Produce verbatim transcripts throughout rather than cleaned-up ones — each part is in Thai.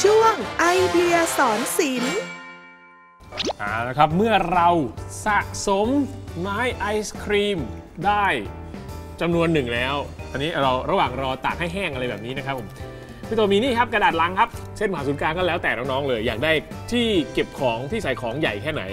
ช่วงไอเดียสอนศิลป์เอาละครับเมื่อเราสะสมไม้ไอศครีมได้จำนวนหนึ่งแล้วตอนนี้เราระหว่างรอตากให้แห้งอะไรแบบนี้นะครับผมพี่ตัวมีนี่ครับกระดาษลังครับเส้นผ่าศูนย์กลางก็แล้วแต่น้องๆเลยอยากได้ที่เก็บของที่ใส่ของใหญ่แค่ไหน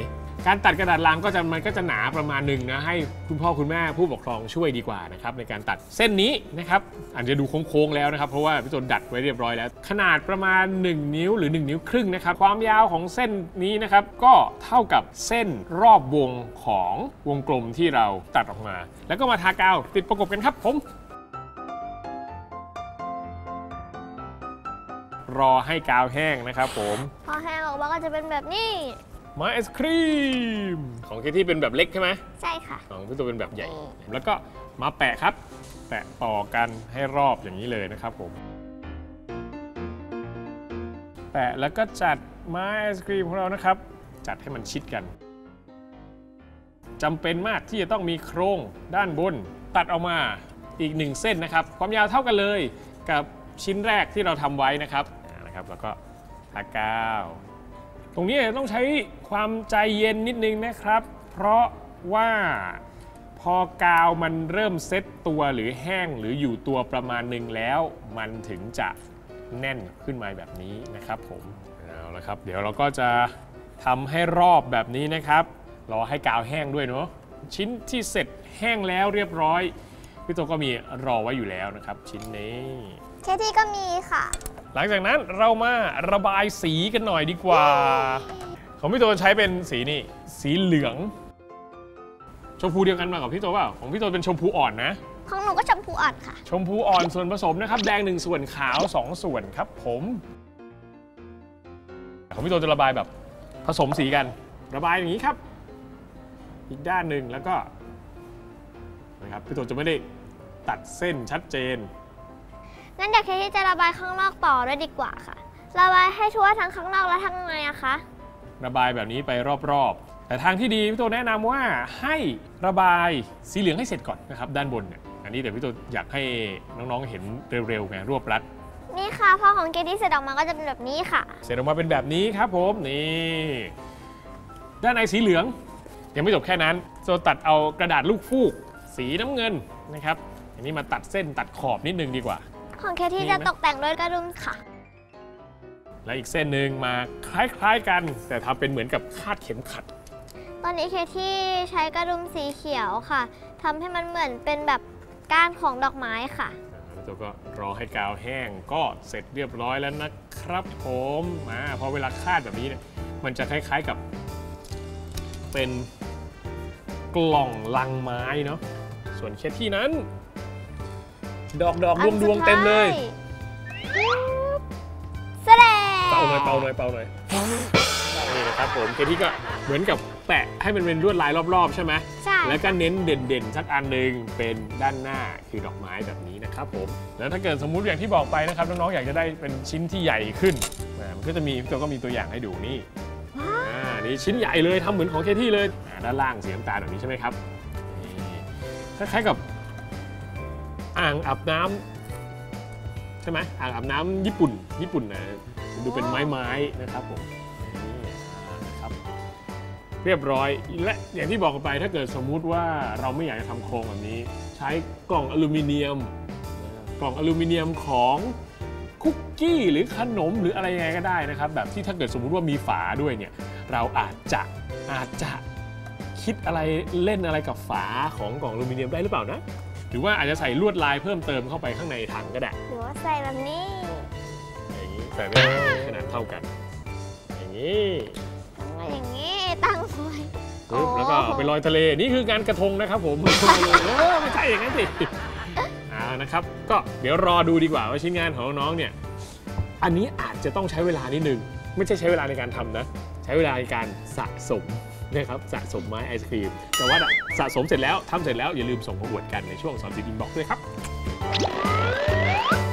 การตัดกระดาษลังก็จะมันก็จะหนาประมาณหนึ่งนะให้คุณพ่อคุณแม่ผู้ปกครองช่วยดีกว่านะครับในการตัดเส้นนี้นะครับอาจจะดูโค้งๆแล้วนะครับเพราะว่าพี่ตัวดัดไว้เรียบร้อยแล้วขนาดประมาณหนึ่งนิ้วหรือหนึ่งนิ้วครึ่งนะครับความยาวของเส้นนี้นะครับก็เท่ากับเส้นรอบวงของวงกลมที่เราตัดออกมาแล้วก็มาทากาวติดประกบกันครับผมรอให้กาวแห้งนะครับผมพอแห้งออกมาก็จะเป็นแบบนี้ไม้ไอศครีมของเคที่เป็นแบบเล็กใช่ไหมใช่ค่ะของพี่ตัวเป็นแบบใหญ่แล้วก็มาแปะครับแปะต่อกันให้รอบอย่างนี้เลยนะครับผมแปะแล้วก็จัดไม้ไอศครีมของเรานะครับจัดให้มันชิดกันจำเป็นมากที่จะต้องมีโครงด้านบนตัดออกมาอีกหนึ่งเส้นนะครับความยาวเท่ากันเลยกับชิ้นแรกที่เราทำไว้นะครับนะครับแล้วก็ทากาวตรงนี้ต้องใช้ความใจเย็นนิดนึงนะครับเพราะว่าพอกาวมันเริ่มเซ็ตตัวหรือแห้งหรืออยู่ตัวประมาณนึงแล้วมันถึงจะแน่นขึ้นมาแบบนี้นะครับผมเอาละครับเดี๋ยวเราก็จะทำให้รอบแบบนี้นะครับรอให้กาวแห้งด้วยเนาะชิ้นที่เสร็จแห้งแล้วเรียบร้อยพี่ตัวก็มีรอไว้อยู่แล้วนะครับชิ้นนี้เคที่ก็มีค่ะหลังจากนั้นเรามาระบายสีกันหน่อยดีกว่าของพี่ตัวใช้เป็นสีนี่สีเหลืองชมพูเดียวกันมากับพี่ตัวเปล่าของพี่ตัวเป็นชมพูอ่อนนะของหนูก็ชมพูอ่อนค่ะชมพูอ่อนส่วนผสมนะครับแดงหนึ่งส่วนขาวสองส่วนครับผมของพี่ตัวจะระบายแบบผสมสีกันระบายอย่างนี้ครับอีกด้านหนึ่งแล้วก็นะครับพี่ตัวจะไม่ได้ตัดเส้นชัดเจนงั้นเดี๋ยวเคที่จะระบายข้างนอกต่อด้วยดีกว่าค่ะระบายให้ทั่วทั้งข้างนอกและทั้งในอะคะระบายแบบนี้ไปรอบๆแต่ทางที่ดีพี่ตัวแนะนำว่าให้ระบายสีเหลืองให้เสร็จก่อนนะครับด้านบนเนี่ยอันนี้เดี๋ยวพี่ตัวอยากให้น้องๆเห็นเร็วๆไงรวบรัดนี่ค่ะพอของเคที่เสร็จออกมาก็จะเป็นแบบนี้ค่ะเสร็จออกมาเป็นแบบนี้ครับผมนี่ด้านในสีเหลืองยังไม่จบแค่นั้นจะตัดเอากระดาษลูกฟูกสีน้ำเงินนะครับอันนี้มาตัดเส้นตัดขอบนิดนึงดีกว่าของเคที่จะตกแต่งด้วยกระดุมค่ะและอีกเส้นหนึ่งมาคล้ายๆกันแต่ทำเป็นเหมือนกับคาดเข็มขัดตอนนี้เคที่ใช้กระดุมสีเขียวค่ะทำให้มันเหมือนเป็นแบบก้านของดอกไม้ค่ะแล้วตัวก็รอให้กาวแห้งก็เสร็จเรียบร้อยแล้วนะครับผมมาพอเวลาคาดแบบนี้เนี่ยมันจะคล้ายๆกับเป็นกล่องลังไม้เนาะส่วนเคที่นั้นดอกดอกดวงดวงเต็มเลยแสดงเป่าหน่อยเป่าหน่อยเป่าหน่อยนี่นะครับผมเคที่ก็เหมือนกับแปะให้มันเป็นลวดลายรอบๆใช่ไหมใช่แล้วก็เน้นเด่นๆสักอันหนึ่งเป็นด้านหน้าคือดอกไม้แบบนี้นะครับผมแล้วถ้าเกิดสมมุติอย่างที่บอกไปนะครับน้องๆอยากจะได้เป็นชิ้นที่ใหญ่ขึ้นมันก็จะมีตัวก็มีตัวอย่างให้ดูนี่นี่ชิ้นใหญ่เลยทำเหมือนของเคที่เลยด้านล่างสีน้ำตาลแบบนี้ใช่ไหมครับคล้ายๆกับอ่างอาบน้ำใช่ไหมอ่างอาบน้ำญี่ปุ่นญี่ปุ่นนะดูเป็นไม้ๆนะครับผมนะครับเรียบร้อยและอย่างที่บอกไปถ้าเกิดสมมุติว่าเราไม่อยากจะทำโครงแบบนี้ใช้กล่องอลูมิเนียมกล่องอลูมิเนียมของคุกกี้หรือขนมหรืออะไรยังไงก็ได้นะครับแบบที่ถ้าเกิดสมมุติว่ามีฝาด้วยเนี่ยเราอาจจะอาจจะคิดอะไรเล่นอะไรกับฝาของกล่องอลูมิเนียมได้หรือเปล่านะหรือว่าอาจจะใส่ลวดลายเพิ่มเติมเข้าไปข้างในถังก็ได้หรือว่าใส่แบบนี้อย่างนี้ใส่ไม่ขนาดเท่ากันอย่างนี้อย่างนี้ตั้งไว้แล้วก็ไปลอยทะเลนี่คือการกระทงนะครับผมไม่ใช่อย่างนั้นสิอ่านะครับก็เดี๋ยวรอดูดีกว่าว่าชิ้นงานของน้องเนี่ยอันนี้อาจจะต้องใช้เวลานิดนึงไม่ใช่ใช้เวลาในการทำนะใช้เวลาในการสะสมนะครับสะสมไม้ไอศครีมแต่ว่าสะสมเสร็จแล้วทำเสร็จแล้วอย่าลืมส่งมาอวดกันในช่วงสอนศิลป์อินบ็อกซ์ด้วยครับ